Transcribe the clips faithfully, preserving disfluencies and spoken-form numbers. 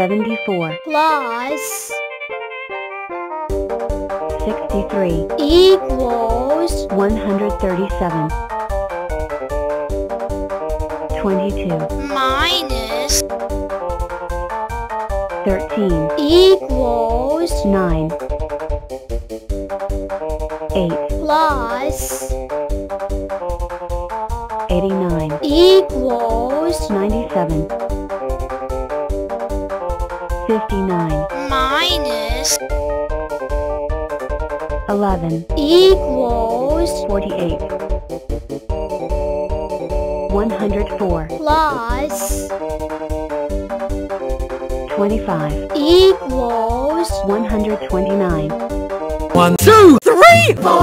seventy-four plus sixty-three equals one hundred thirty-seven. twenty-two minus thirteen equals nine. eight plus eighty-nine equals ninety-seven. fifty-nine minus eleven equals forty-eight. one hundred four plus twenty-five equals one hundred twenty-nine. one, two, three, four,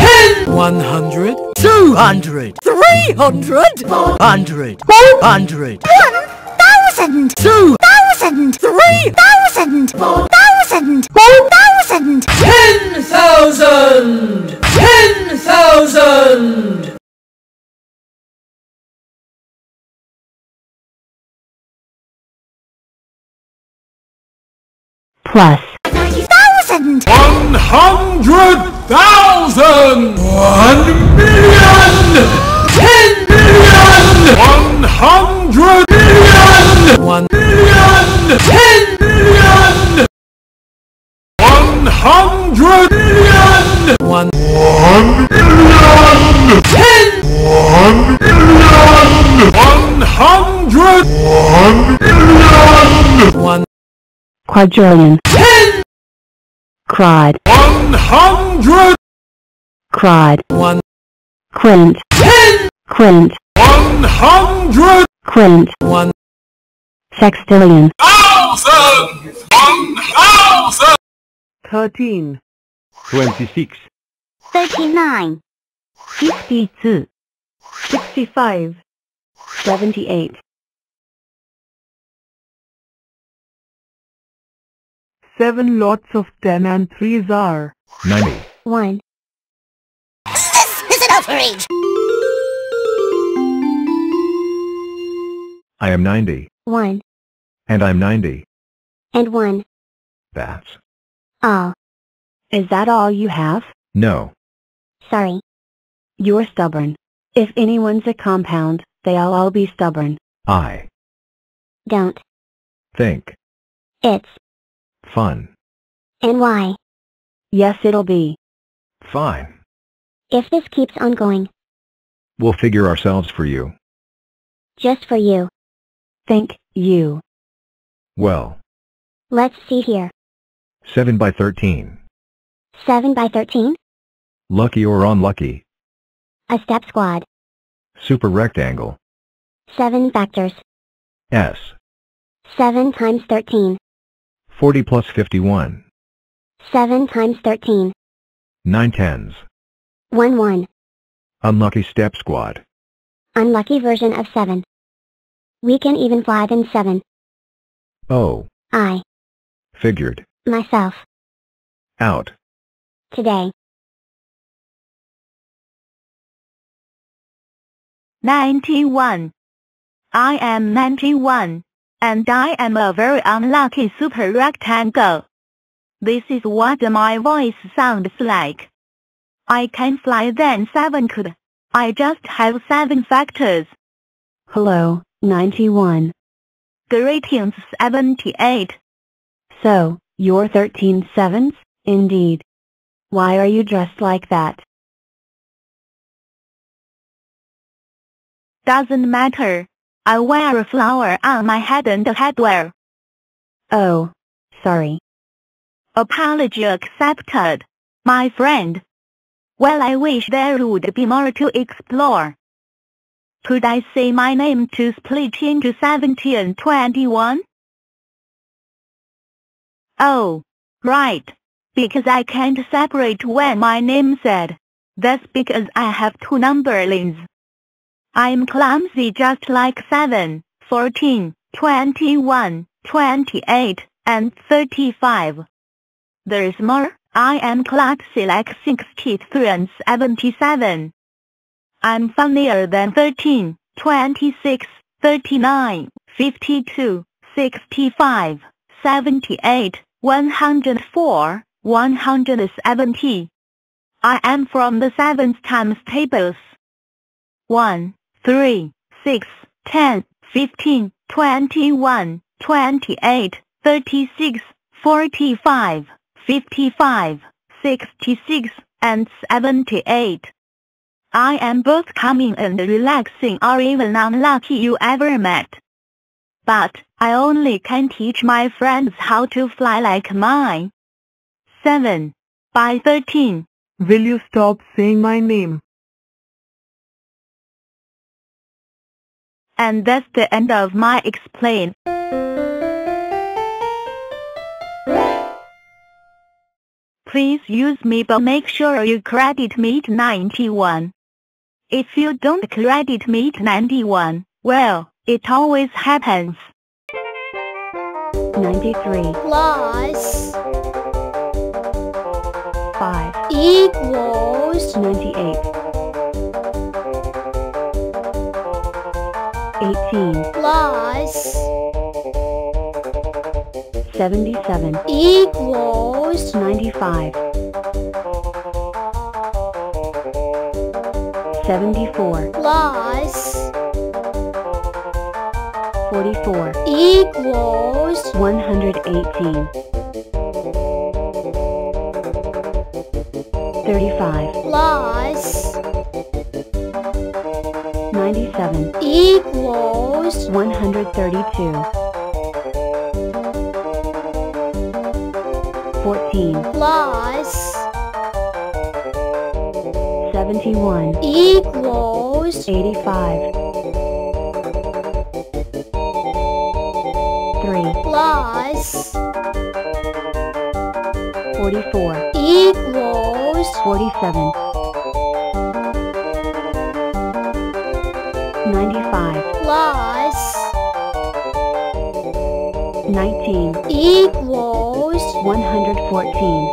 ten, one hundred, two hundred, three hundred, four hundred, five hundred, one thousand, two thousand, three thousand, four thousand, five thousand, ten thousand, ten thousand. Plus ninety thousand, one hundred thousand, one million, ten million, one hundred million, one million, ten million, one hundred million, one million, ten, one million, one hundred, one million, quadrillion, ten, cried, one hundred, cried, one, quint, ten, quint, one hundred, quint, one, sextillion, thousand, one thousand, thirteen, twenty-six, thirty-nine, fifty-two, sixty-five, seventy-eight. Seven lots of ten and threes are ninety. One. This is an outrage! I am ninety. One. And I'm ninety. And one. That's all. Is that all you have? No. Sorry. You're stubborn. If anyone's a compound, they'll all be stubborn. I don't think it's fun. And why? Yes, it'll be fine. If this keeps on going, we'll figure ourselves for you. Just for you. Thank you. Well, let's see here. Seven by thirteen. Seven by thirteen? Lucky or unlucky. A step squad. Super rectangle. Seven factors. S. Seven times thirteen. forty plus fifty-one. seven times thirteen. nine tens. one one. Unlucky step squad. Unlucky version of seven. We can even fly them seven. Oh. I figured myself out today. ninety-one. I am ninety-one. And I am a very unlucky super rectangle. This is what my voice sounds like. I can fly than seven could. I just have seven factors. Hello, ninety-one. Greetings, seventy-eight. So, you're thirteen sevens, indeed. Why are you dressed like that? Doesn't matter. I wear a flower on my head and headwear. Oh, sorry. Apology accepted, my friend. Well, I wish there would be more to explore. Could I say my name to split into seventy and twenty-one? Oh, right. Because I can't separate when my name said. That's because I have two number lines. I'm clumsy just like seven, fourteen, twenty-one, twenty-eight, and thirty-five. There's more, I am clumsy like sixty-three and seventy-seven. I'm funnier than thirteen, twenty-six, thirty-nine, fifty-two, sixty-five, seventy-eight, one hundred four, one hundred seventy. I am from the seventh times tables. one, three, six, ten, fifteen, twenty-one, twenty-eight, thirty-six, forty-five, fifty-five, sixty-six, and seventy-eight. I am both calming and relaxing or even unlucky you ever met. But I only can teach my friends how to fly like mine. seven. By thirteen. Will you stop saying my name? And that's the end of my explain. Please use me, but make sure you credit me to ninety-one. If you don't credit me to ninety-one, well, it always happens. ninety-three plus five equals ninety-eight. eighteen plus seventy-seven equals ninety-five. seventy-four plus forty-four equals one hundred eighteen. thirty-five plus ninety-seven equals one hundred thirty-two. fourteen plus seventy-one equals eighty-five. three plus forty-four equals forty-seven. ninety-five plus nineteen equals one hundred fourteen.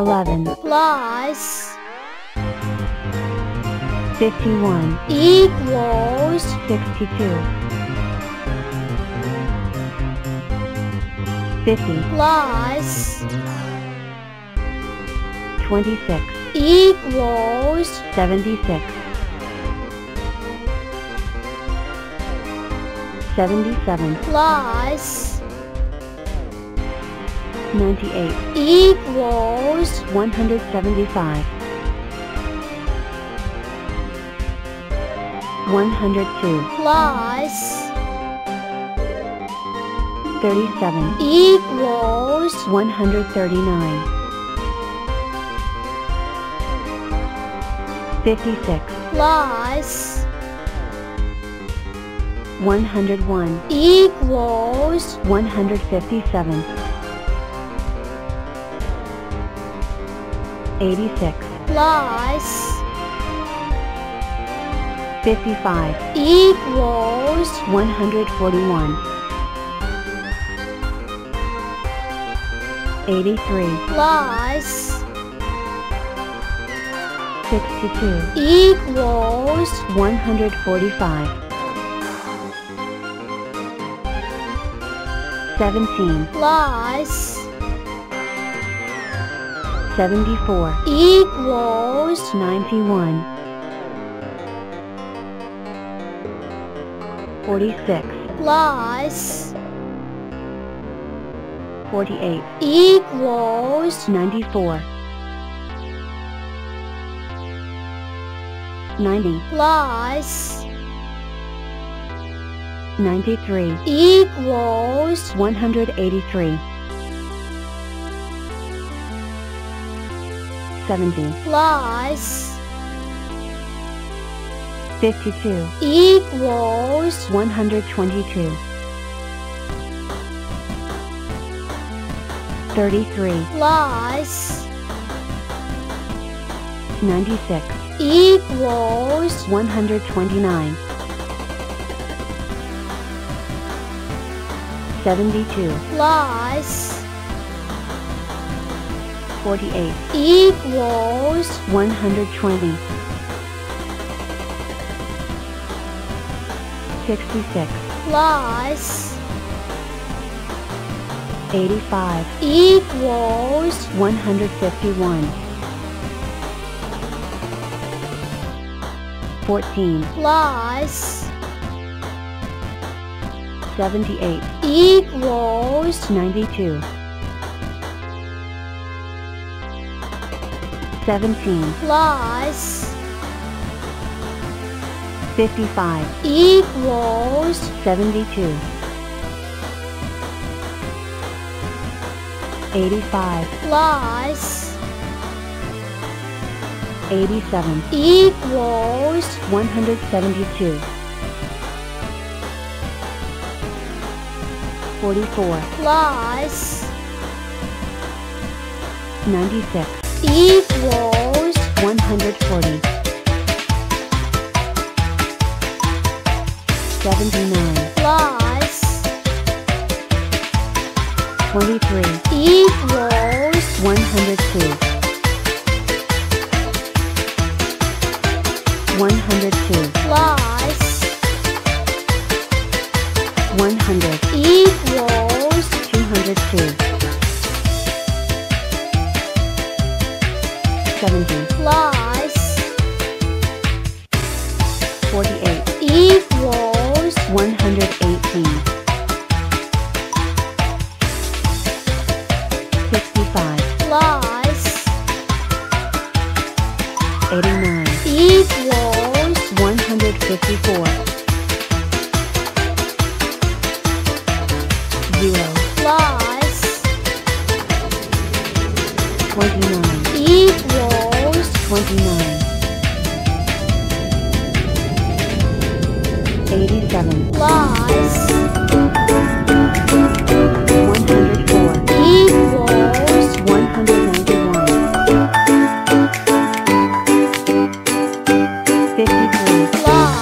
eleven plus fifty-one equals sixty-two. fifty plus twenty-six equals seventy-six. seventy-seven plus ninety-eight equals one hundred seventy-five. one hundred two plus thirty-seven equals one hundred thirty-nine. fifty-six plus one hundred one equals one hundred fifty-seven. eighty-six plus fifty-five equals one hundred forty-one. eighty-three plus sixty-two equals one hundred forty-five. seventeen plus seventy-four equals ninety-one. forty-six plus forty-eight equals ninety-four. ninety plus ninety-three equals one hundred eighty-three. seventy plus fifty-two equals one hundred twenty-two. thirty-three plus ninety-six equals one hundred twenty-nine. seventy-two plus forty-eight equals one hundred twenty. sixty-six plus eighty-five equals one hundred fifty-one. fourteen plus seventy-eight equals ninety-two. seventeen plus fifty-five equals seventy-two. eighty-five plus eighty-seven equals one hundred seventy-two. forty-four plus ninety-six equals one hundred forty. seventy-nine plus twenty-three equals one hundred two. one hundred two plus one hundred equals two hundred two. seventy plus forty-eight equals one hundred eighteen. sixty-five plus eighty-nine equals one hundred fifty-four. zero plus twenty-nine equals twenty-nine. eighty-seven plus one hundred four equals one hundred ninety-one. fifty-three plus